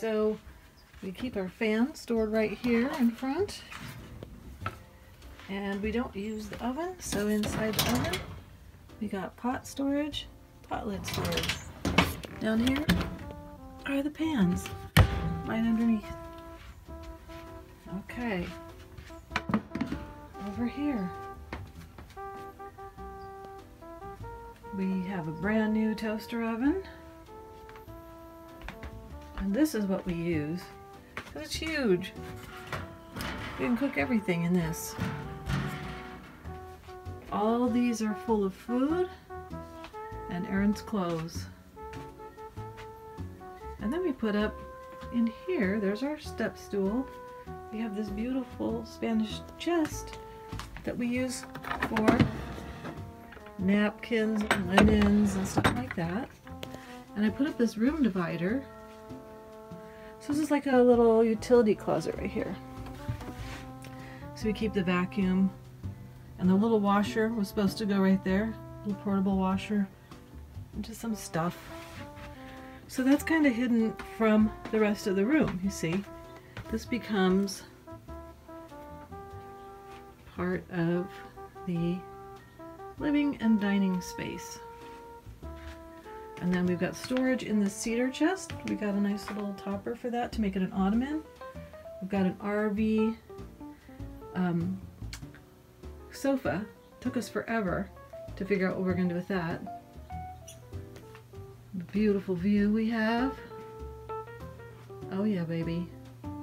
So we keep our fan stored right here in front, and we don't use the oven, so inside the oven we got pot storage, pot lid storage. Down here are the pans, right underneath. Okay, over here we have a brand new toaster oven, and this is what we use because it's huge. You can cook everything in this. All these are full of food and Erin's clothes. And then we put up in here, there's our step stool. We have this beautiful Spanish chest that we use for napkins and linens and stuff like that. And I put up this room divider. So this is like a little utility closet right here. So we keep the vacuum, and the little washer was supposed to go right there, little portable washer, and just some stuff. So that's kind of hidden from the rest of the room, you see. This becomes part of the living and dining space. And then we've got storage in the cedar chest. We got a nice little topper for that to make it an ottoman. We've got an RV sofa. Took us forever to figure out what we're gonna do with that. The beautiful view we have. Oh yeah, baby. And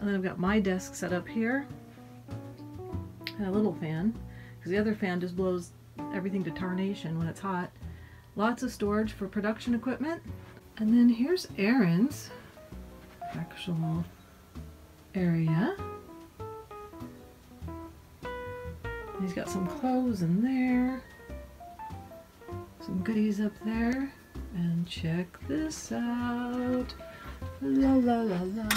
then I've got my desk set up here and a little fan, because the other fan just blows everything to tarnation when it's hot. Lots of storage for production equipment. And then here's Erin's actual area. He's got some clothes in there. Some goodies up there, and check this out. La la la la.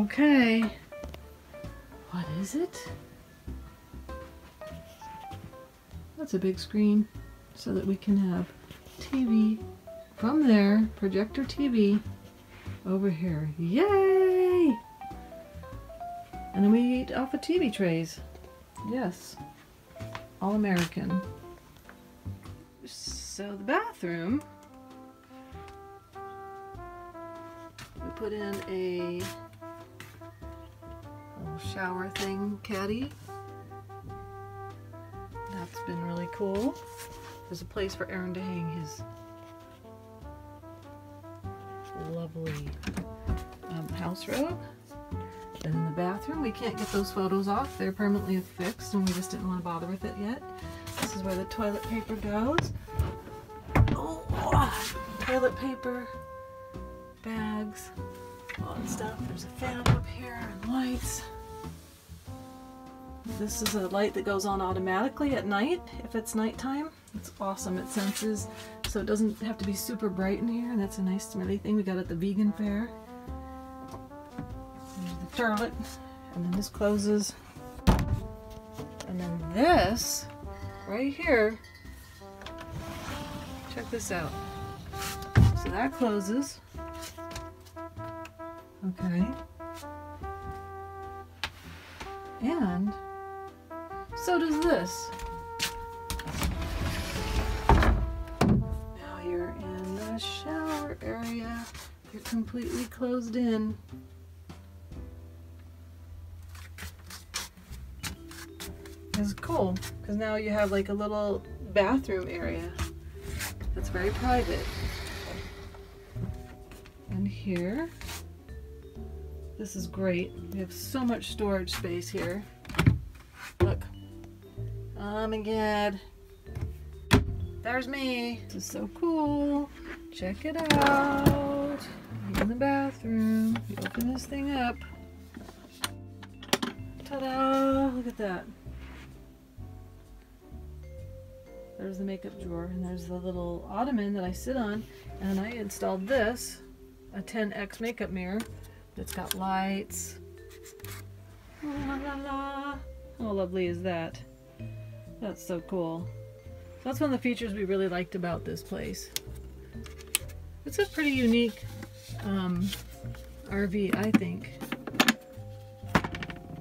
Okay, what is it? That's a big screen so that we can have TV from there, projector TV over here. Yay! And then we eat off of TV trays. Yes, all American. So the bathroom, we put in a little shower thing, caddy. That's been really cool. There's a place for Erin to hang his lovely house robe. And in the bathroom, we can't get those photos off. They're permanently affixed, and we just didn't want to bother with it yet. This is where the toilet paper goes. Oh, toilet paper, bags, all that stuff. There's a fan up here and lights. This is a light that goes on automatically at night if it's nighttime. It's awesome. It senses, so it doesn't have to be super bright in here, and that's a nice smelly thing we got at the vegan fair. Charlotte, and then this closes, and then this right here, check this out, so that closes. Okay, and so does this. Now you're in the shower area, you're completely closed in. Is cool, because now you have like a little bathroom area that's very private. And here, this is great. We have so much storage space here. Look, oh my god, there's me. This is so cool. Check it out. In the bathroom, you open this thing up. Ta-da! Look at that. There's the makeup drawer, and there's the little ottoman that I sit on, and I installed this, a 10x makeup mirror that's got lights. La la la, How lovely is that? That's so cool. So that's one of the features we really liked about this place. It's a pretty unique RV, I think.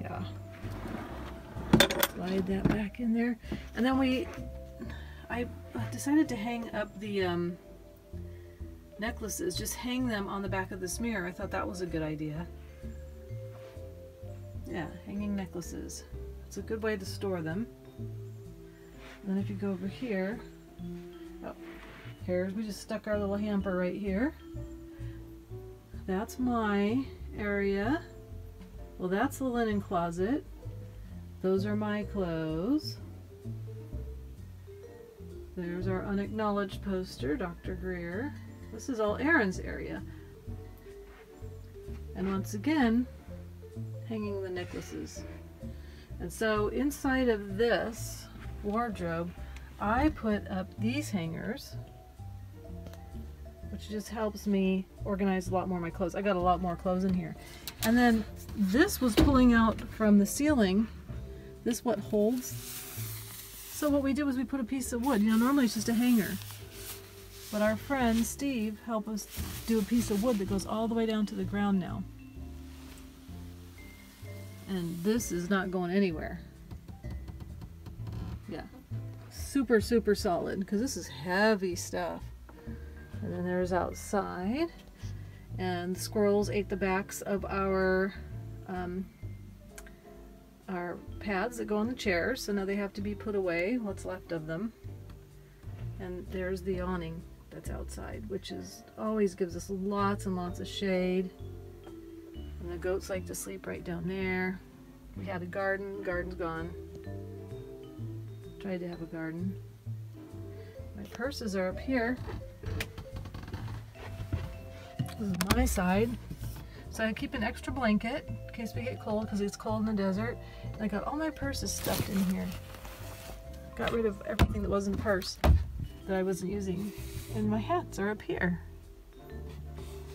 Yeah. Slide that back in there. And then I decided to hang up the necklaces, just hang them on the back of this mirror. I thought that was a good idea. Yeah, hanging necklaces. It's a good way to store them. And then if you go over here, oh, here's, we just stuck our little hamper right here. That's my area. Well, that's the linen closet. Those are my clothes. There's our unacknowledged poster, Dr. Greer. This is all Aaron's area. And once again, hanging the necklaces. And so inside of this wardrobe, I put up these hangers, which just helps me organize a lot more of my clothes. I got a lot more clothes in here. And then this was pulling out from the ceiling. This what holds. So what we did was we put a piece of wood. You know, normally it's just a hanger. But our friend Steve helped us do a piece of wood that goes all the way down to the ground now. And this is not going anywhere. Yeah, super, super solid, because this is heavy stuff. And then there's outside, and the squirrels ate the backs of our pads that go on the chairs, so now they have to be put away, what's left of them. And there's the awning that's outside, which is always gives us lots and lots of shade. And the goats like to sleep right down there. We had a garden, garden's gone. Tried to have a garden. My purses are up here. This is my side. So I keep an extra blanket in case we get cold, because it's cold in the desert. And I got all my purses stuffed in here. Got rid of everything that wasn't a purse that I wasn't using. And my hats are up here.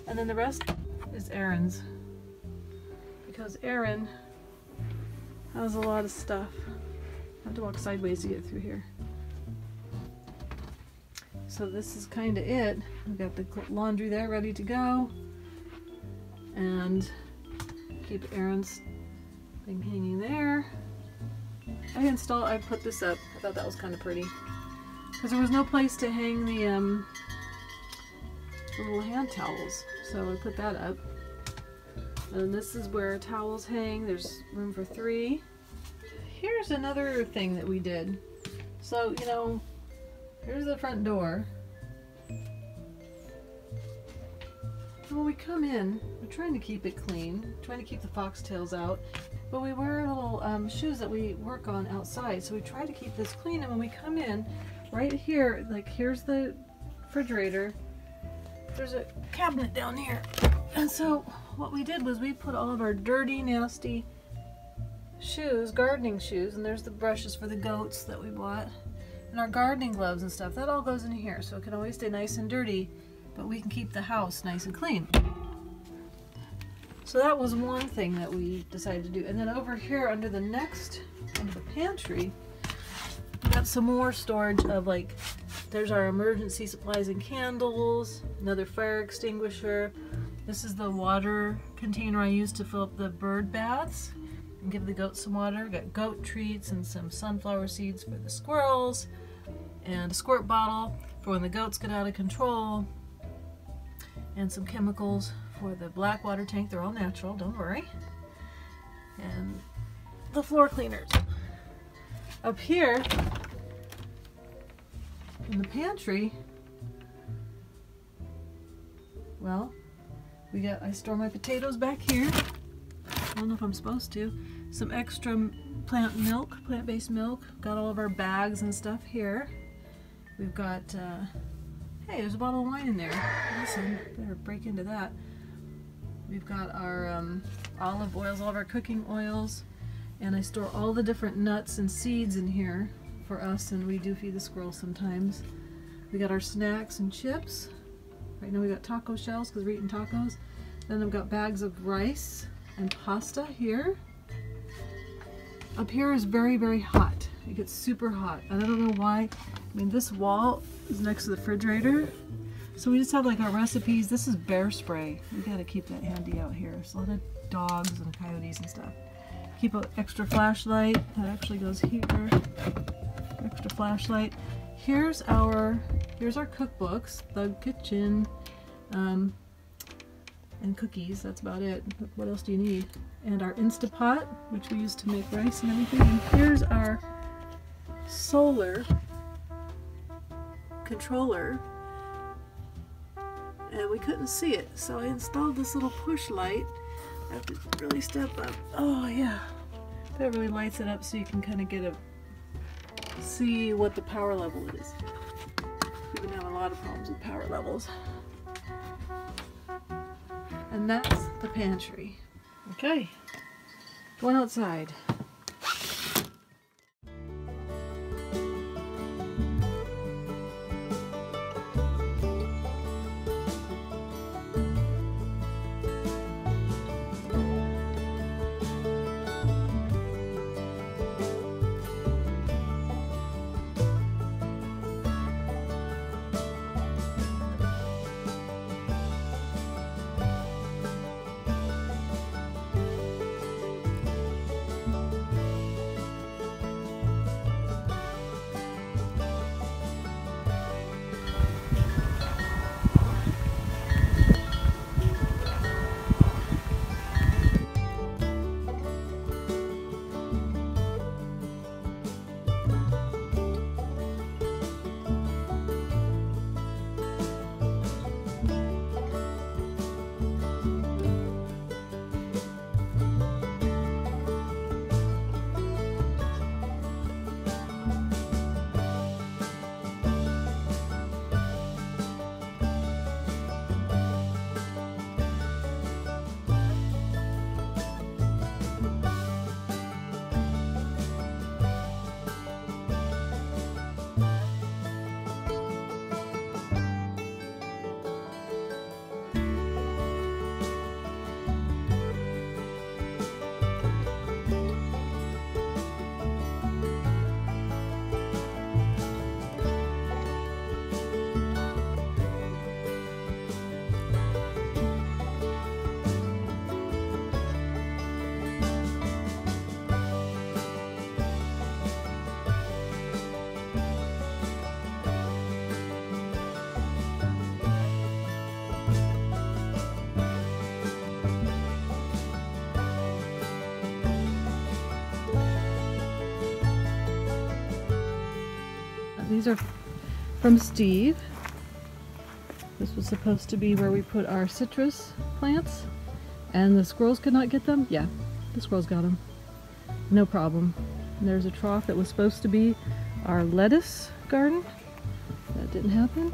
And then the rest is Aaron's. Because Aaron has a lot of stuff. I have to walk sideways to get through here. So this is kind of it. We've got the laundry there ready to go. And keep Aaron's thing hanging there. I put this up. I thought that was kind of pretty. Because there was no place to hang the little hand towels. So I put that up. And this is where towels hang. There's room for three. Here's another thing that we did. So, you know, here's the front door. And when we come in, we're trying to keep it clean, trying to keep the foxtails out, but we wear little shoes that we work on outside, so we try to keep this clean. And when we come in, right here, like here's the refrigerator, there's a cabinet down here. And so what we did was we put all of our dirty, nasty shoes, gardening shoes, and there's the brushes for the goats that we bought, and our gardening gloves and stuff, that all goes in here, so it can always stay nice and dirty, but we can keep the house nice and clean. So that was one thing that we decided to do. And then over here under the pantry, we got some more storage of, like, there's our emergency supplies and candles, another fire extinguisher. This is the water container I use to fill up the bird baths and give the goats some water. Got goat treats and some sunflower seeds for the squirrels, and a squirt bottle for when the goats get out of control, and some chemicals for the black water tank. They're all natural, don't worry. And the floor cleaners. Up here in the pantry, well, I store my potatoes back here. I don't know if I'm supposed to. Some extra plant-based milk. Got all of our bags and stuff here. We've got, hey, there's a bottle of wine in there. Awesome, better break into that. We've got our olive oils, all of our cooking oils. And I store all the different nuts and seeds in here for us, and we do feed the squirrels sometimes. We got our snacks and chips. Right now we got taco shells because we're eating tacos. Then I've got bags of rice and pasta here. up here is very, very hot. It gets super hot. And I don't know why. I mean, this wall is next to the refrigerator. So we just have like our recipes. This is bear spray. We gotta keep that handy out here. There's a lot of dogs and coyotes and stuff. Keep an extra flashlight. That actually goes here. Extra flashlight. Here's our cookbooks. Thug Kitchen and cookies. That's about it. What else do you need? And our Instapot, which we use to make rice and everything. And here's our solar controller. And we couldn't see it, so I installed this little push light. I have to really step up. Oh yeah, that really lights it up so you can kind of get a see what the power level is. We've been having a lot of problems with power levels. And that's the pantry. Okay, going outside. These are from Steve. This was supposed to be where we put our citrus plants, and the squirrels could not get them. Yeah, the squirrels got them. No problem. And there's a trough that was supposed to be our lettuce garden. That didn't happen.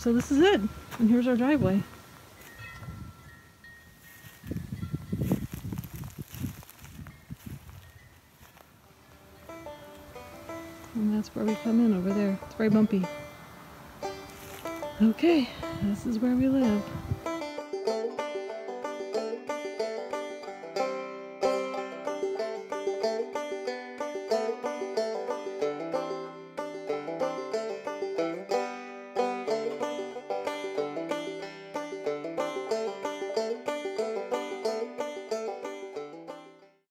So this is it, and here's our driveway. And that's where we come in over there. It's very bumpy. Okay, this is where we live.